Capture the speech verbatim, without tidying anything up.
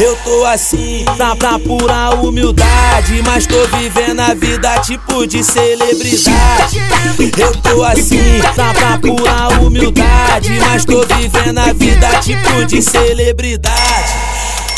Eu tô assim, na, na pura humildade, mas tô vivendo a vida tipo de celebridade. Eu tô assim, na, na pura humildade, mas tô vivendo a vida tipo de celebridade.